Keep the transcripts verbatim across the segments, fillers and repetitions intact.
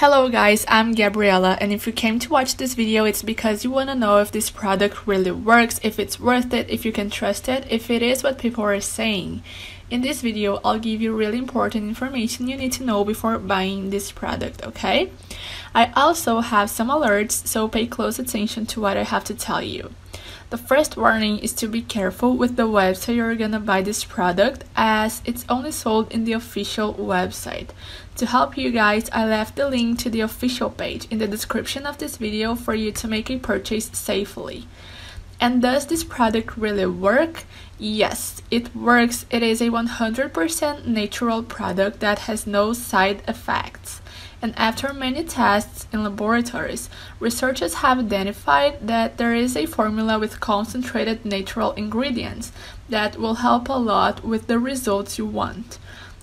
Hello guys, I'm Gabriella, and if you came to watch this video, it's because you want to know if this product really works, if it's worth it, if you can trust it, if it is what people are saying. In this video, I'll give you really important information you need to know before buying this product, okay? I also have some alerts, so pay close attention to what I have to tell you. The first warning is to be careful with the website you're gonna buy this product, as it's only sold in the official website. To help you guys, I left the link to the official page in the description of this video for you to make a purchase safely. And does this product really work? Yes, it works. It is a one hundred percent natural product that has no side effects. And after many tests in laboratories, researchers have identified that there is a formula with concentrated natural ingredients that will help a lot with the results you want.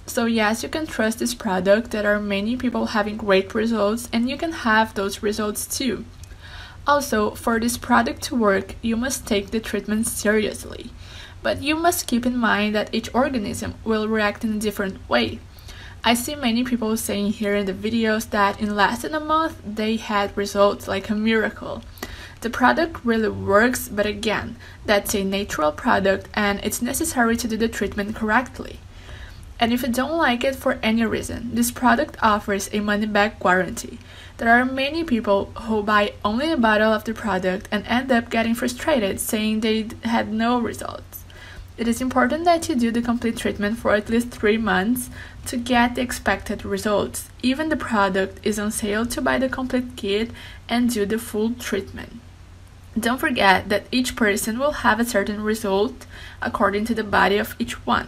So yes, you can trust this product. There are many people having great results, and you can have those results too. Also, for this product to work, you must take the treatment seriously. But you must keep in mind that each organism will react in a different way. I see many people saying here in the videos that in less than a month they had results like a miracle. The product really works, but again, that's a natural product and it's necessary to do the treatment correctly. And if you don't like it for any reason, this product offers a money-back guarantee. There are many people who buy only a bottle of the product and end up getting frustrated, saying they had no results. It is important that you do the complete treatment for at least three months to get the expected results. Even the product is on sale to buy the complete kit and do the full treatment. Don't forget that each person will have a certain result according to the body of each one.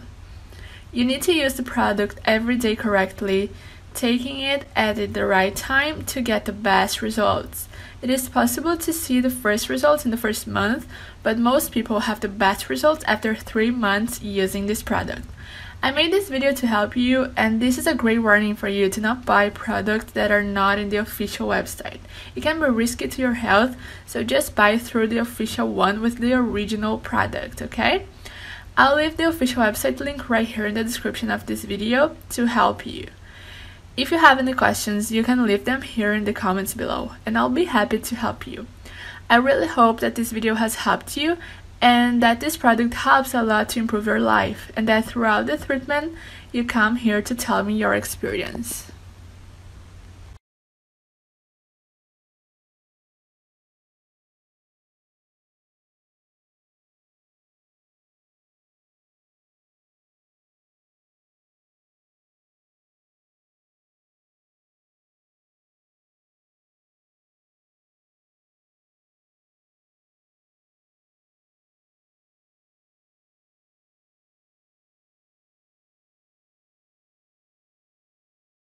You need to use the product every day correctly, taking it at the right time to get the best results. It is possible to see the first results in the first month, but most people have the best results after three months using this product. I made this video to help you, and this is a great warning for you to not buy products that are not in the official website. It can be risky to your health, so just buy through the official one with the original product, okay? I'll leave the official website link right here in the description of this video to help you. If you have any questions, you can leave them here in the comments below, and I'll be happy to help you. I really hope that this video has helped you, and that this product helps a lot to improve your life, and that throughout the treatment, you come here to tell me your experience.